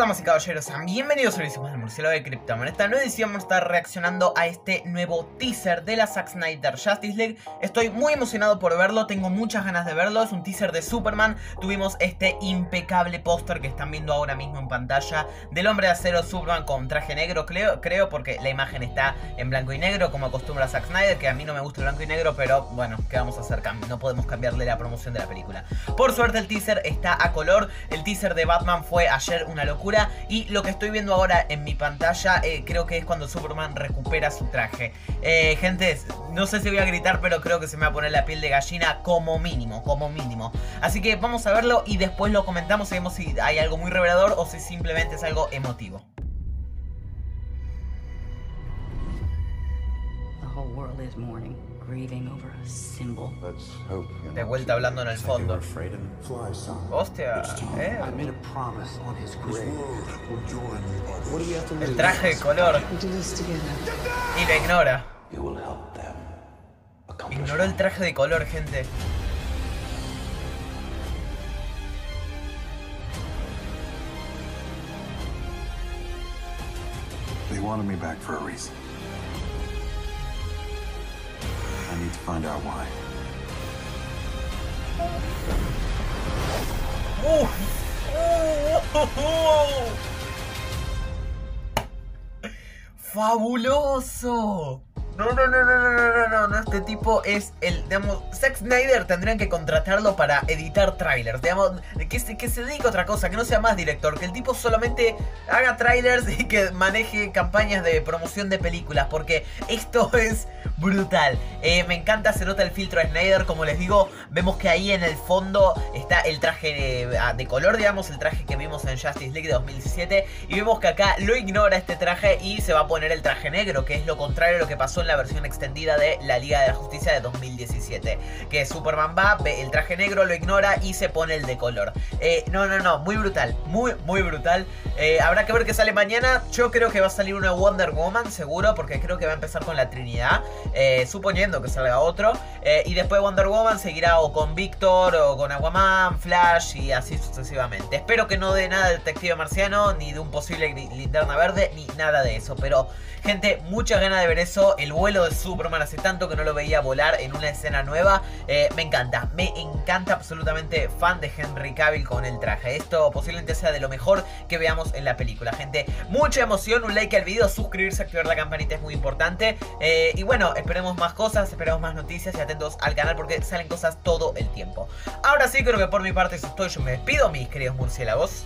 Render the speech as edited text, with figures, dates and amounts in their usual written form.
damas y caballeros, bienvenidos a El Murciélago de Kripton. En esta nueva edición vamos a estar reaccionando a este nuevo teaser de la Zack Snyder Justice League. Estoy muy emocionado por verlo, tengo muchas ganas de verlo. Es un teaser de Superman, tuvimos este impecable póster que están viendo ahora mismo en pantalla del Hombre de Acero, Superman con traje negro, creo, porque la imagen está en blanco y negro, como acostumbra Zack Snyder, que a mí no me gusta el blanco y negro, pero bueno, ¿qué vamos a hacer? No podemos cambiarle la promoción de la película. Por suerte el teaser está a color, el teaser de Batman fue ayer una locura, y lo que estoy viendo ahora en mi pantalla creo que es cuando Superman recupera su traje. Gente, no sé si voy a gritar, pero creo que se me va a poner la piel de gallina como mínimo, Así que vamos a verlo y después lo comentamos y vemos si hay algo muy revelador o si simplemente es algo emotivo. De vuelta hablando en el fondo. Hostia, el traje de color. Y la ignora. Ignoró el traje de color, gente. They wanted me back for a reason. I need to find out why. ¡Fabuloso! No, este tipo es el, digamos, Zack Snyder tendrían que contratarlo para editar trailers, digamos, que se dedique a otra cosa, que no sea más director, que el tipo solamente haga trailers y que maneje campañas de promoción de películas, porque esto es brutal. Me encanta, se nota el filtro de Snyder, como les digo, vemos que ahí en el fondo está el traje de color, digamos, el traje que vimos en Justice League de 2017, y vemos que acá lo ignora este traje y se va a poner el traje negro, que es lo contrario a lo que pasó en la versión extendida de la Liga de la Justicia de 2017, que Superman va, ve el traje negro, lo ignora y se pone el de color. No, muy brutal, muy brutal. Habrá que ver qué sale mañana. Yo creo que va a salir una Wonder Woman, seguro, porque creo que va a empezar con la Trinidad, suponiendo que salga otro, y después Wonder Woman seguirá o con Víctor o con Aguaman, Flash y así sucesivamente. Espero que no dé nada de Detective Marciano, ni de un posible Linterna Verde, ni nada de eso, pero gente, muchas ganas de ver eso. El vuelo de Superman, hace tanto que no lo veía volar en una escena nueva. Me encanta, absolutamente fan de Henry Cavill con el traje. Esto posiblemente sea de lo mejor que veamos en la película, gente. Mucha emoción, un like al video, suscribirse, activar la campanita es muy importante. Y bueno, esperemos más cosas, esperemos más noticias y atentos al canal porque salen cosas todo el tiempo. Ahora sí, creo que por mi parte eso es todo. Yo me despido, mis queridos murciélagos.